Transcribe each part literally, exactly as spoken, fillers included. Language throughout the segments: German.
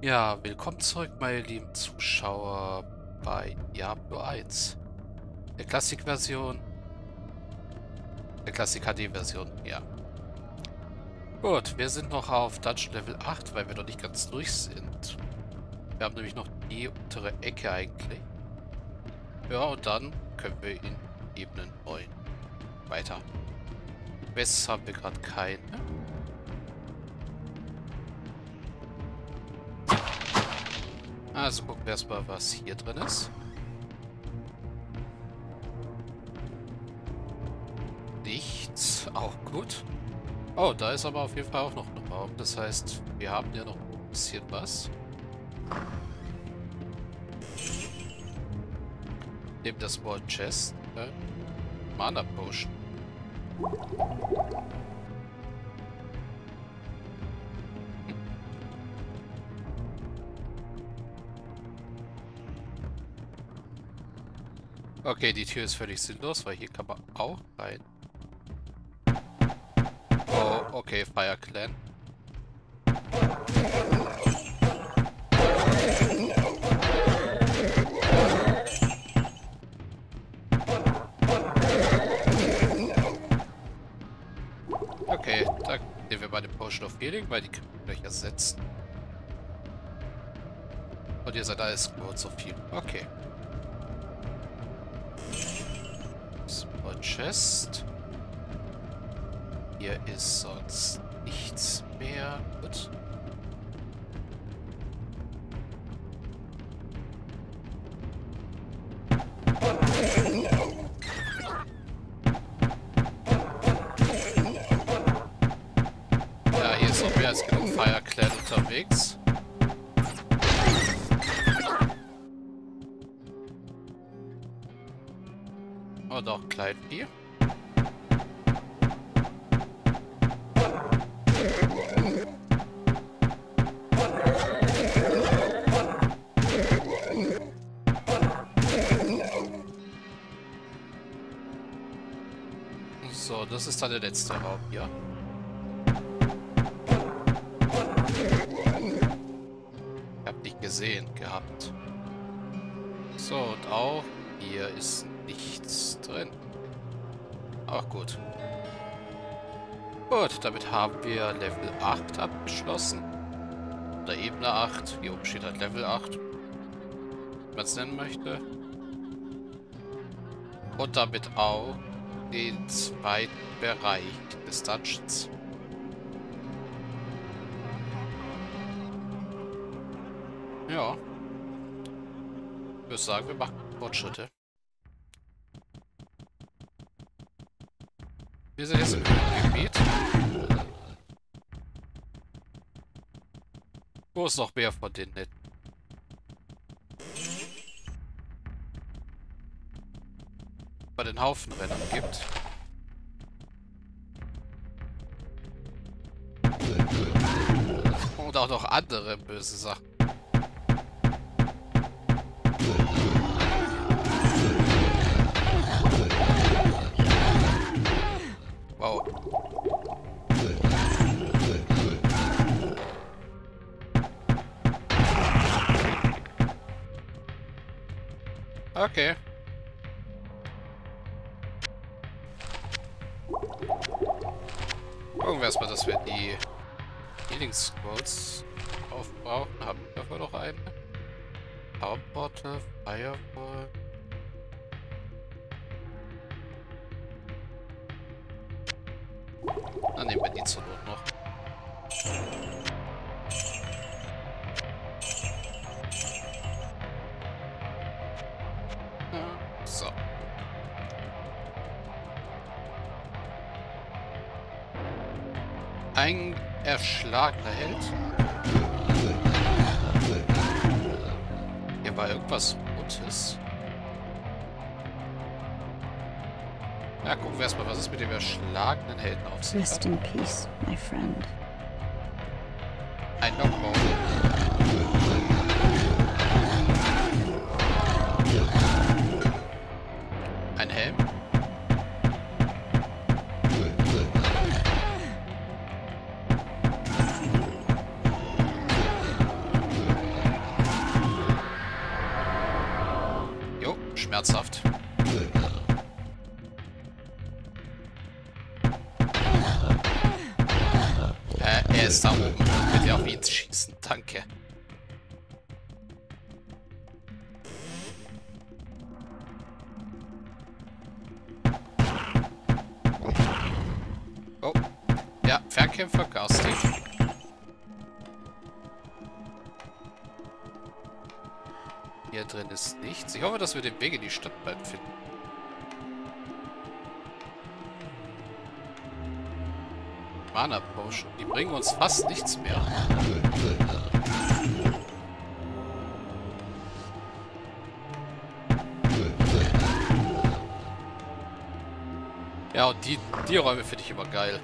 Ja, willkommen zurück, meine lieben Zuschauer, bei Diablo eins. Der Klassik-Version. Der Klassik-H D-Version, ja. Gut, wir sind noch auf Dungeon Level acht, weil wir noch nicht ganz durch sind. Wir haben nämlich noch die untere Ecke eigentlich. Ja, und dann können wir in Ebenen neun weiter. Quests haben wir gerade keine. Also gucken wir erstmal, was hier drin ist. Nichts, auch gut. Oh, da ist aber auf jeden Fall auch noch ein Raum. Das heißt, wir haben ja noch ein bisschen was. Nehmt das Wall Chest. Äh, Mana Potion. Okay, die Tür ist völlig sinnlos, weil hier kann man auch rein. Oh, okay, Fire Clan. Okay, dann nehmen wir mal den Potion of Healing, weil die können wir gleich ersetzen. Und ihr seid alles gut, so viel. Okay. Chest. Hier ist sonst nichts mehr. Gut. Ja, hier ist noch mehr als genug Fire Clan unterwegs. Und auch Kleinvieh. So, das ist dann der letzte Raum hier. Ich hab dich gesehen gehabt. So, und auch hier ist nichts drin. Ach gut. Gut, damit haben wir Level acht abgeschlossen. Oder Ebene acht. Hier oben steht halt Level acht. Wie man es nennen möchte. Und damit auch den zweiten Bereich des Dungeons. Ja. Ich würde sagen, wir machen Fortschritte. Wir sind jetzt im Gebiet. Wo ist noch mehr von den Netten? Bei den Haufenrennern gibt. Und auch noch andere böse Sachen. Wow. Okay. Gucken wir erstmal, dass wir die Healing Scrolls aufbrauchen. Haben wir davon noch einen? Powerbottle, Fireball. Dann nehmen wir die zur Not noch. Ja, so. Ein erschlagener Held. Hier war irgendwas Rotes. Ja, gucken wir erstmal, was es mit dem erschlagenen Helden auf sich hat. Rest in peace, my friend. Ein Knockbaum. Ein Helm. schmerzhaft. Äh, er ist da oben. Bitte auf ihn schießen. Danke. Oh. Ja, Fernkämpfer garstig. Hier drin ist nichts. Ich hoffe, dass wir den Weg in die Stadt bald finden. Mana-Potion. Die bringen uns fast nichts mehr. Ja, und die, die Räume finde ich immer geil.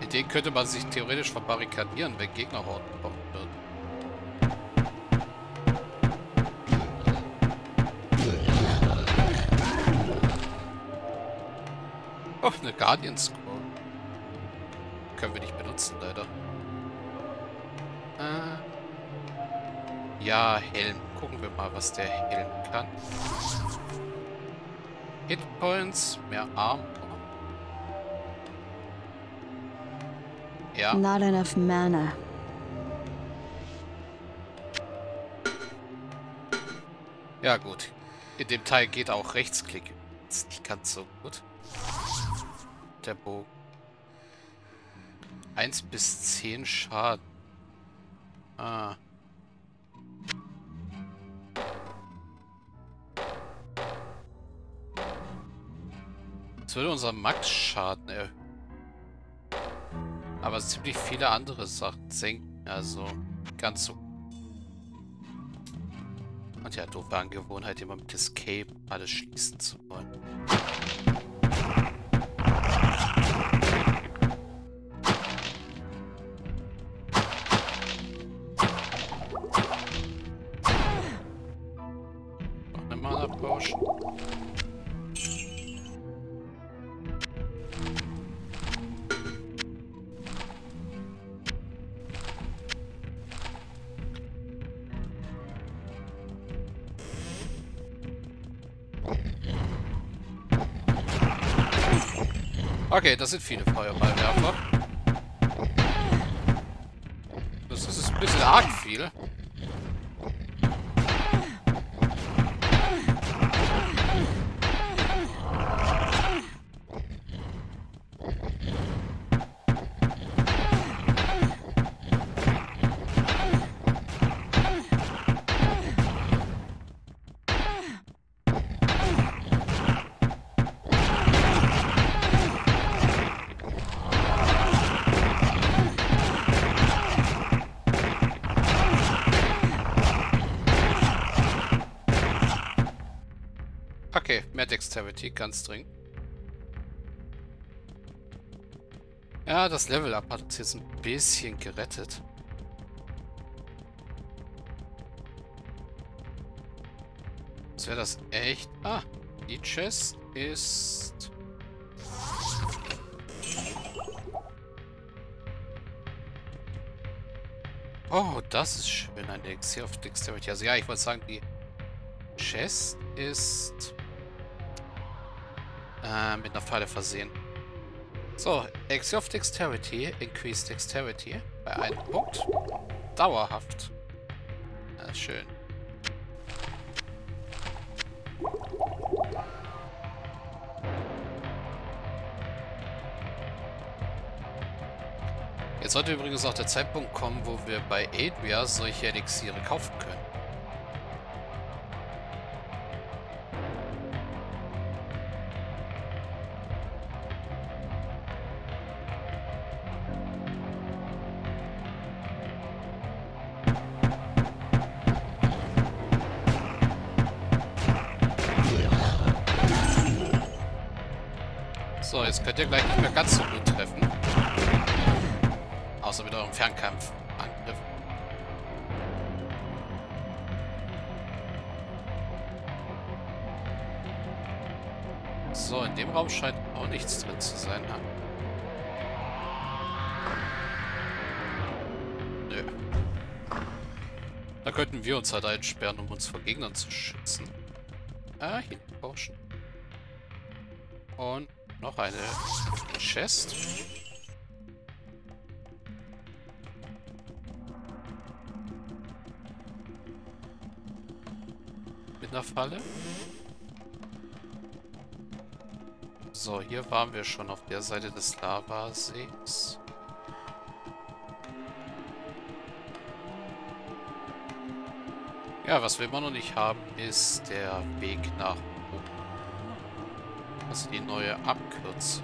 In denen könnte man sich theoretisch verbarrikadieren, wenn Gegnerhorden kommen würden. Oh, eine Guardian Scroll. Können wir nicht benutzen, leider. Äh, ja, Helm. Gucken wir mal, was der Helm kann. Hitpoints, mehr Arm. Ja. Not enough mana. Ja gut. In dem Teil geht auch Rechtsklick. Ist nicht ganz so gut. Der Bogen. eins bis zehn Schaden. Ah. Das würde unseren Max-Schaden erhöhen. Aber ziemlich viele andere Sachen senken. Also ganz so. Und ja, doofe Angewohnheit, immer mit Escape alles schließen zu wollen. Okay, das sind viele Feuerballwerfer. Das ist ein bisschen arg viel. Okay, mehr Dexterity, ganz dringend. Ja, das Level-Up hat uns jetzt ein bisschen gerettet. Das wäre das echt... Ah, die Chest ist... Oh, das ist schön, ein Elixier auf Dexterity. Also ja, ich wollte sagen, die Chest ist... Äh, mit einer Pfeile versehen. So, Elixier of Dexterity, Increased Dexterity bei einem Punkt. Dauerhaft. Ja, schön. Jetzt sollte übrigens auch der Zeitpunkt kommen, wo wir bei Adria solche Elixiere kaufen können. So, jetzt könnt ihr gleich nicht mehr ganz so gut treffen. Außer mit eurem Fernkampfangriff. So, in dem Raum scheint auch nichts drin zu sein. Ne? Nö. könnten wir uns halt einsperren, um uns vor Gegnern zu schützen. Ah, hier Potion. Und noch eine Chest. Mit einer Falle. So, hier waren wir schon auf der Seite des Lavasees. Ja, was wir immer noch nicht haben, ist der Weg nach oben. Also die neue Abkürzung.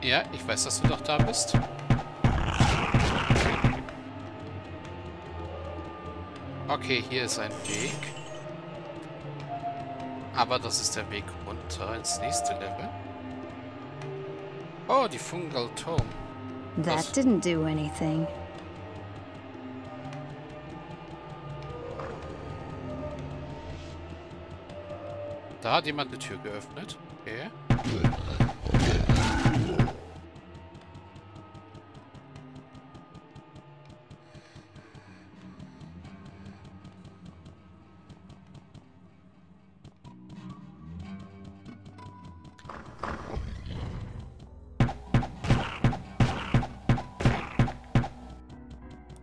Ja, ich weiß, dass du doch da bist. Okay, hier ist ein Weg. Aber das ist der Weg runter ins nächste Level. Oh, die Fungal Tome. That didn't do anything. Da hat jemand eine Tür geöffnet. Okay.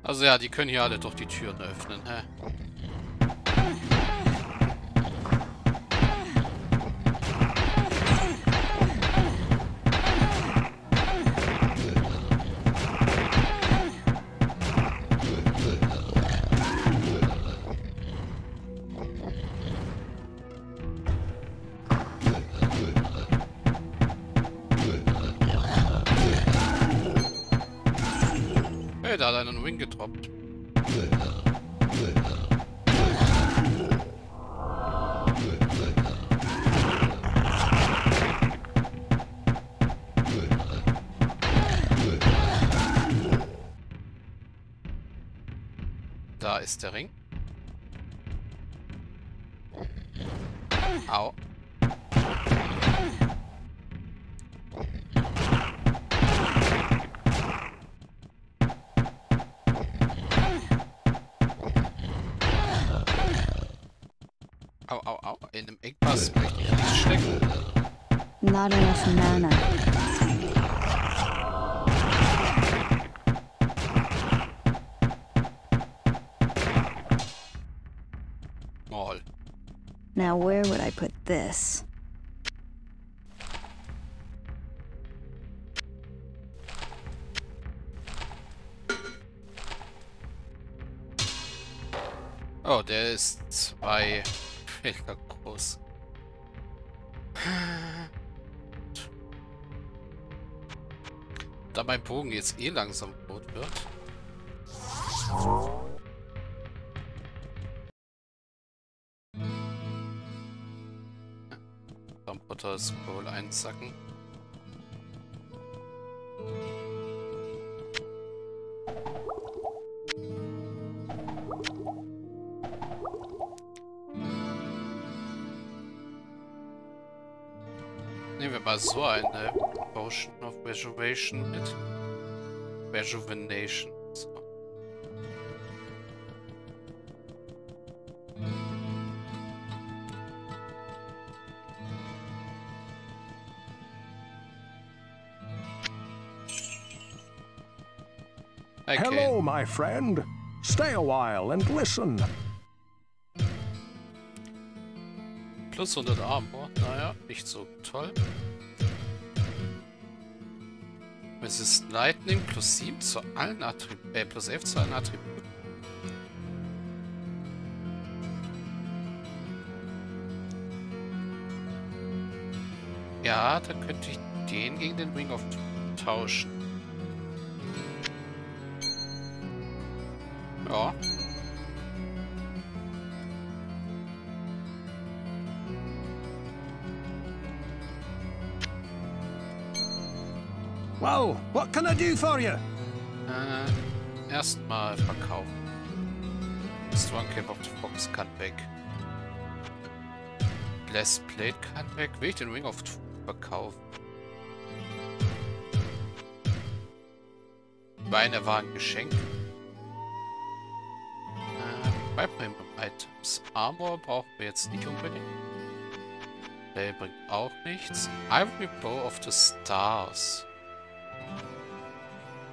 Also ja, die können hier alle doch die Türen öffnen, hä? Da hat einen Wing getroppt. Da ist der Ring. Au. Au, au, au. In einem Engpass möchte ich nicht stecken. Not enough mana. All. Now where would I put this? Oh, der ist zwei... Mega groß. Da mein Bogen jetzt eh langsam rot wird. Computer Scroll einsacken. Nehmen wir mal so eine Potion of Rejuvenation mit. Rejuvenation. So. Okay. Hello, my friend. Stay a while and listen. Plus hundert Armor, naja, nicht so toll. Es ist Lightning plus sieben zu allen Attributen, äh, plus elf zu allen Attributen. Ja, dann könnte ich den gegen den Ring of tauschen. Ja. Wow, what can I do for you? Äh, erstmal verkaufen. Strong Cap of the Fox kann weg. Glass Plate kann weg. Will ich den Ring of Truth verkaufen? Beine waren Geschenk. Äh, bei Premium Items. Armor brauchen wir jetzt nicht unbedingt. Der bringt auch nichts. Ivory Bow of the Stars.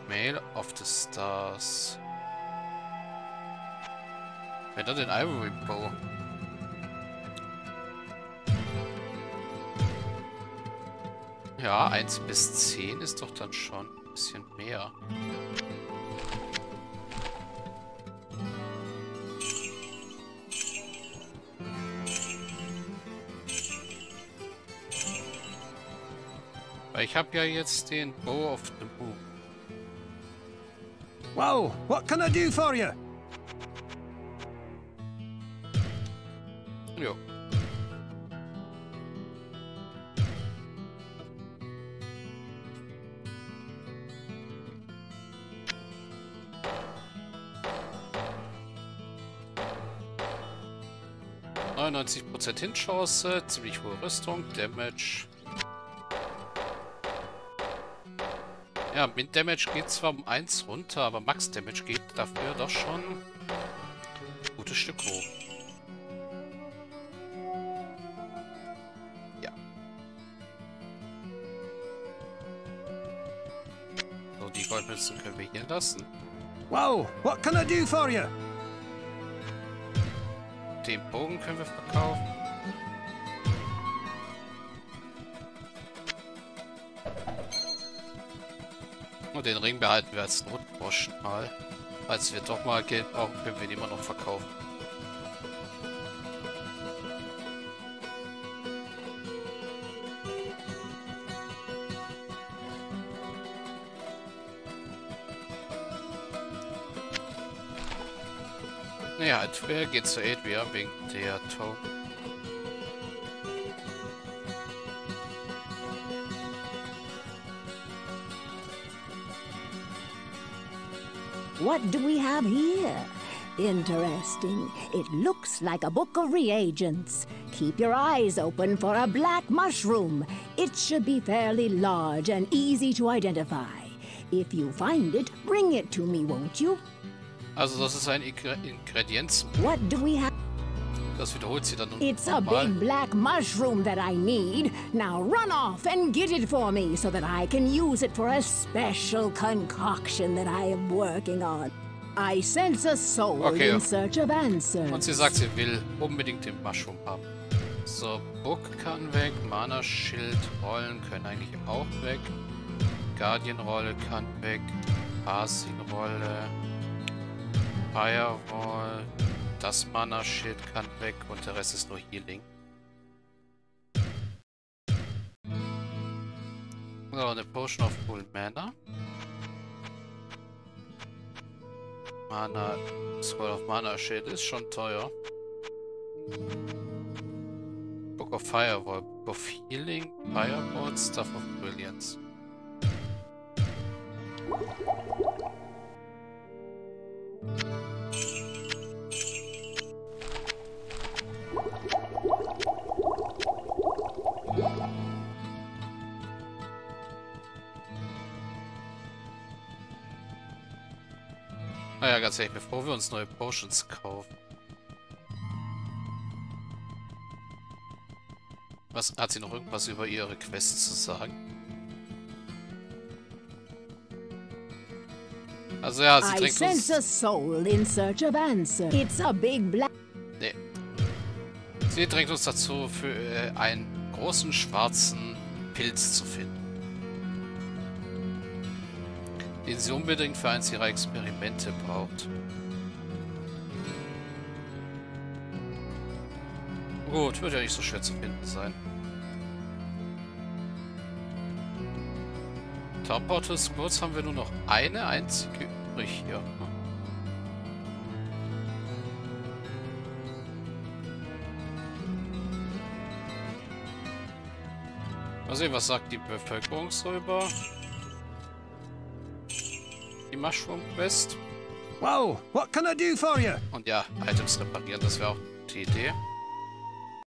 Mail of the Stars. Wer hat den Ivory Bow? Ja, eins bis zehn ist doch dann schon ein bisschen mehr. Weil ich habe ja jetzt den Bow of the Moon. Wow, what can I do for you? Jo. neunundneunzig Prozent Hinchance, ziemlich hohe Rüstung, Damage. Ja, mit Damage geht zwar um eins runter, aber Max Damage geht dafür doch schon ein gutes Stück hoch. Ja. So, die Goldmünzen können wir hier lassen. Wow, what can I do for you? Den Bogen können wir verkaufen. Und den Ring behalten wir als Notgroschen mal. Falls wir doch mal Geld brauchen, können wir den immer noch verkaufen. Ja, Adria geht zu Adria wegen der Token. What do we have here? Interesting. It looks like a book of reagents. Keep your eyes open for a black mushroom. It should be fairly large and easy to identify. If you find it, bring it to me, won't you? Also das ist ein Ingredienz. What do we have? Das wiederholt sie dann nochmal. It's a big black mushroom that I need. Now run off and get it for me, so that I can use it for a special concoction that I am working on. I sense a soul okay. in search of answers. Und sie sagt, sie will unbedingt den Mushroom haben. So, Book kann weg, Mana Schild Rollen können eigentlich auch weg. Guardian Rolle kann weg, Passing Rolle. Firewall, das Mana-Schild kann weg und der Rest ist nur Healing. So, eine Potion of Full Mana. Mana, Scroll of Mana-Schild ist schon teuer. Book of Firewall, Book of Healing, Firewall, Stuff of Brilliance. Naja, ganz ehrlich, bevor wir uns neue Potions kaufen. Was, hat sie noch irgendwas über ihre Quest zu sagen? Also ja, sie trägt uns... Nee. Sie trägt uns dazu, für äh, einen großen schwarzen Pilz zu finden. Den sie unbedingt für eins ihrer Experimente braucht. Gut, wird ja nicht so schwer zu finden sein. Taubottles kurz haben wir nur noch eine einzige übrig hier. Mal sehen, was sagt die Bevölkerung so über die Mushroom-Quest. Wow, what can I do for you? Und ja, Items reparieren, das wäre auch die Idee.